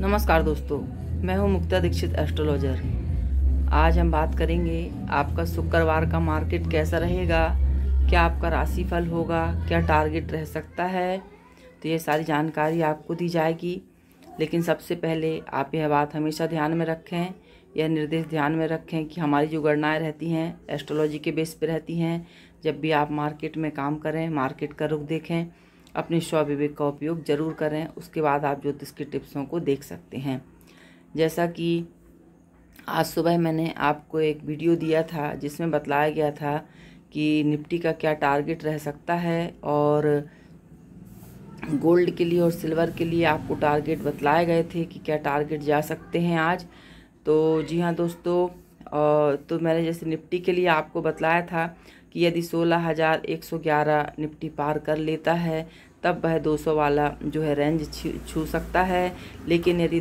नमस्कार दोस्तों, मैं हूं मुक्ता दीक्षित एस्ट्रोलॉजर। आज हम बात करेंगे आपका शुक्रवार का मार्केट कैसा रहेगा, क्या आपका राशिफल होगा, क्या टारगेट रह सकता है, तो ये सारी जानकारी आपको दी जाएगी। लेकिन सबसे पहले आप यह बात हमेशा ध्यान में रखें, यह निर्देश ध्यान में रखें कि हमारी जो गणनाएँ रहती हैं एस्ट्रोलॉजी के बेस पर रहती हैं। जब भी आप मार्केट में काम करें, मार्केट का रुख देखें, अपने स्वविवेक का उपयोग जरूर करें। उसके बाद आप ज्योतिष के टिप्सों को देख सकते हैं। जैसा कि आज सुबह मैंने आपको एक वीडियो दिया था जिसमें बतलाया गया था कि निफ्टी का क्या टारगेट रह सकता है, और गोल्ड के लिए और सिल्वर के लिए आपको टारगेट बतलाए गए थे कि क्या टारगेट जा सकते हैं आज। तो जी हाँ दोस्तों, तो मैंने जैसे निफ्टी के लिए आपको बतलाया था कि यदि 16,111 निफ्टी पार कर लेता है तब वह 200 वाला जो है रेंज छू सकता है। लेकिन यदि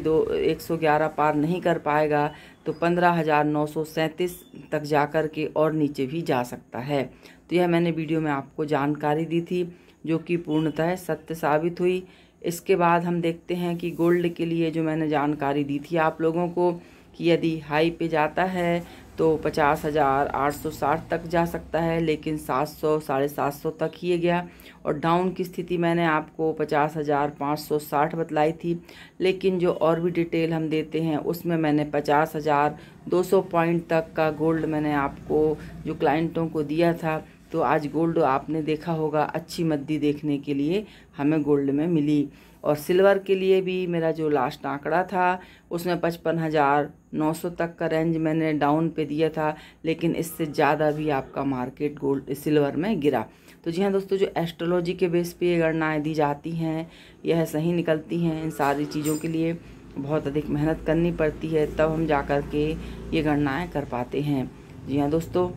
111 पार नहीं कर पाएगा तो 15,937 तक जाकर के और नीचे भी जा सकता है। तो यह मैंने वीडियो में आपको जानकारी दी थी जो कि पूर्णतः सत्य साबित हुई। इसके बाद हम देखते हैं कि गोल्ड के लिए जो मैंने जानकारी दी थी आप लोगों को कि यदि हाई पे जाता है तो 50,860 तक जा सकता है, लेकिन 700-750 तक ही गया। और डाउन की स्थिति मैंने आपको 50,560 बतलाई थी, लेकिन जो और भी डिटेल हम देते हैं उसमें मैंने 50,200 पॉइंट तक का गोल्ड मैंने आपको जो क्लाइंटों को दिया था। तो आज गोल्ड आपने देखा होगा अच्छी मद्दी देखने के लिए हमें गोल्ड में मिली। और सिल्वर के लिए भी मेरा जो लास्ट आंकड़ा था उसमें 55,900 तक का रेंज मैंने डाउन पे दिया था, लेकिन इससे ज़्यादा भी आपका मार्केट गोल्ड सिल्वर में गिरा। तो जी हाँ दोस्तों, जो एस्ट्रोलॉजी के बेस पे ये गणनाएँ दी जाती हैं यह सही निकलती हैं। इन सारी चीज़ों के लिए बहुत अधिक मेहनत करनी पड़ती है, तब हम जा कर के ये गणनाएँ कर पाते हैं। जी हाँ दोस्तों,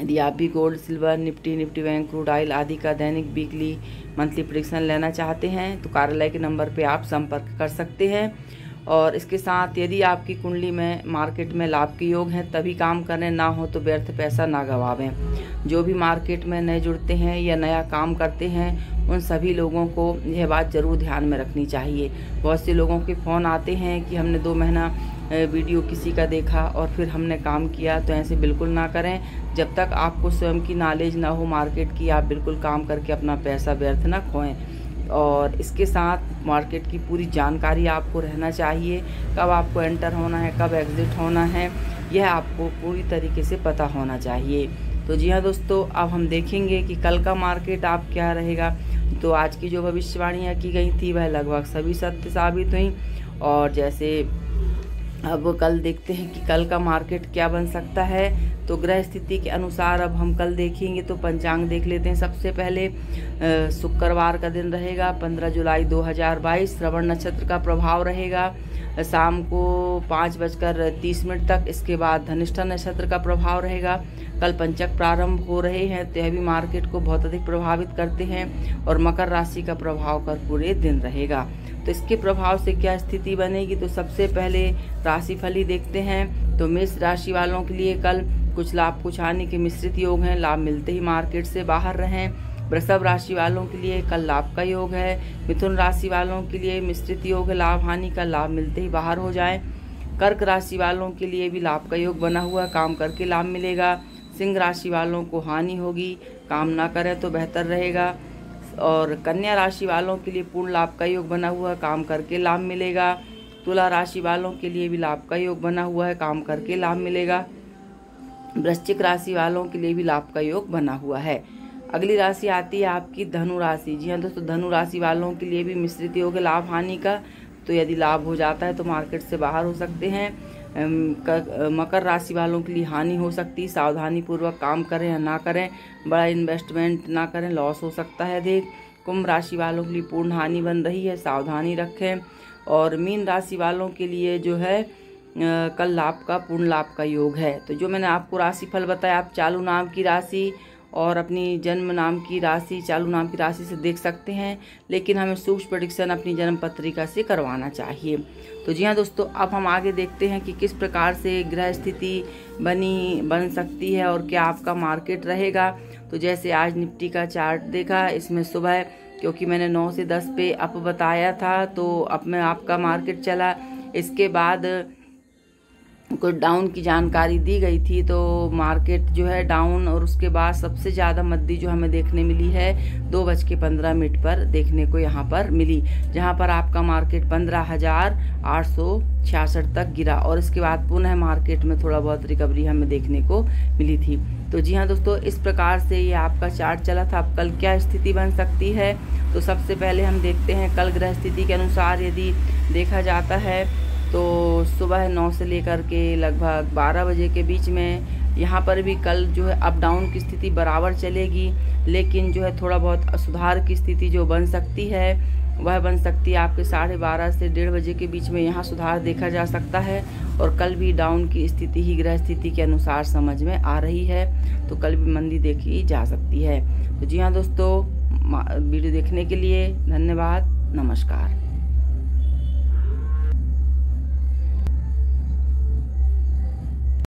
यदि आप भी gold, silver, Nifty bank, crude oil आदि का दैनिक, वीकली, मंथली प्रेडिक्शन लेना चाहते हैं तो कार्यालय के नंबर पे आप संपर्क कर सकते हैं। और इसके साथ यदि आपकी कुंडली में मार्केट में लाभ के योग हैं तभी काम करें, ना हो तो व्यर्थ पैसा ना गंवावें। जो भी मार्केट में नए जुड़ते हैं या नया काम करते हैं उन सभी लोगों को यह बात ज़रूर ध्यान में रखनी चाहिए। बहुत से लोगों के फ़ोन आते हैं कि हमने 2 महीना वीडियो किसी का देखा और फिर हमने काम किया, तो ऐसे बिल्कुल ना करें। जब तक आपको स्वयं की नॉलेज ना हो मार्केट की, आप बिल्कुल काम करके अपना पैसा व्यर्थ ना खोएं। और इसके साथ मार्केट की पूरी जानकारी आपको रहना चाहिए, कब आपको एंटर होना है, कब एग्ज़िट होना है, यह आपको पूरी तरीके से पता होना चाहिए। तो जी हाँ दोस्तों, अब हम देखेंगे कि कल का मार्केट आप क्या रहेगा। तो आज की जो भविष्यवाणियाँ की गई थी वह लगभग सभी सत्य साबित हुई। और जैसे अब कल देखते हैं कि कल का मार्केट क्या बन सकता है। तो ग्रह स्थिति के अनुसार अब हम कल देखेंगे, तो पंचांग देख लेते हैं। सबसे पहले शुक्रवार का दिन रहेगा 15 जुलाई 2022। श्रवण नक्षत्र का प्रभाव रहेगा शाम को 5:30 तक। इसके बाद धनिष्ठा नक्षत्र का प्रभाव रहेगा। कल पंचक प्रारंभ हो रहे हैं तो यह भी मार्केट को बहुत अधिक प्रभावित करते हैं। और मकर राशि का प्रभाव कर पूरे दिन रहेगा। तो इसके प्रभाव से क्या स्थिति बनेगी, तो सबसे पहले राशिफल ही देखते हैं। तो मेष राशि वालों के लिए कल कुछ लाभ कुछ हानि के मिश्रित योग हैं, लाभ मिलते ही मार्केट से बाहर रहें। वृषभ राशि वालों के लिए कल लाभ का योग है। मिथुन राशि वालों के लिए मिश्रित योग है, लाभ हानि का, लाभ मिलते ही बाहर हो जाएं। कर्क राशि वालों के लिए भी लाभ का योग बना हुआ, काम करके लाभ मिलेगा। सिंह राशि वालों को हानि होगी, काम ना करें तो बेहतर रहेगा। और कन्या राशि वालों के लिए पूर्ण लाभ का योग बना हुआ, काम करके लाभ मिलेगा। तुला राशि वालों के लिए भी लाभ का योग बना हुआ है, काम करके लाभ मिलेगा। वृश्चिक राशि वालों के लिए भी लाभ का योग बना हुआ है। अगली राशि आती है आपकी धनु राशि। जी हाँ दोस्तों, धनु राशि वालों के लिए भी मिश्रित योग है, लाभ हानि का। तो यदि लाभ हो जाता है तो मार्केट से बाहर हो सकते हैं। मकर राशि वालों के लिए हानि हो सकती है, सावधानी पूर्वक काम करें या ना करें, बड़ा इन्वेस्टमेंट ना करें, लॉस हो सकता है। कुंभ राशि वालों के लिए पूर्ण हानि बन रही है, सावधानी रखें। और मीन राशि वालों के लिए जो है कल लाभ का, पूर्ण लाभ का योग है। तो जो मैंने आपको राशिफल बताया आप चालू नाम की राशि और अपनी जन्म नाम की राशि, चालू नाम की राशि से देख सकते हैं, लेकिन हमें सूक्ष्म प्रेडिक्शन अपनी जन्म पत्रिका से करवाना चाहिए। तो जी हाँ दोस्तों, अब हम आगे देखते हैं कि किस प्रकार से ग्रह स्थिति बन सकती है और क्या आपका मार्केट रहेगा। तो जैसे आज निफ्टी का चार्ट देखा, इसमें सुबह क्योंकि मैंने 9 से 10 पे अप बताया था, तो अब मैं आपका मार्केट चला। इसके बाद कुछ डाउन की जानकारी दी गई थी, तो मार्केट जो है डाउन, और उसके बाद सबसे ज़्यादा मंदी जो हमें देखने मिली है 2:15 पर देखने को यहाँ पर मिली, जहाँ पर आपका मार्केट 15,866 तक गिरा, और इसके बाद पुनः मार्केट में थोड़ा बहुत रिकवरी हमें देखने को मिली थी। तो जी हाँ दोस्तों, इस प्रकार से ये आपका चार्ट चला था। अब कल क्या स्थिति बन सकती है, तो सबसे पहले हम देखते हैं कल ग्रह स्थिति के अनुसार यदि देखा जाता है तो सुबह 9 से लेकर के लगभग 12 बजे के बीच में यहाँ पर भी कल जो है अप डाउन की स्थिति बराबर चलेगी, लेकिन जो है थोड़ा बहुत सुधार की स्थिति जो बन सकती है वह बन सकती है आपके 12:30 से 1:30 बजे के बीच में, यहाँ सुधार देखा जा सकता है। और कल भी डाउन की स्थिति ही ग्रह स्थिति के अनुसार समझ में आ रही है, तो कल भी मंदी देखी जा सकती है। तो जी हाँ दोस्तों, वीडियो देखने के लिए धन्यवाद, नमस्कार।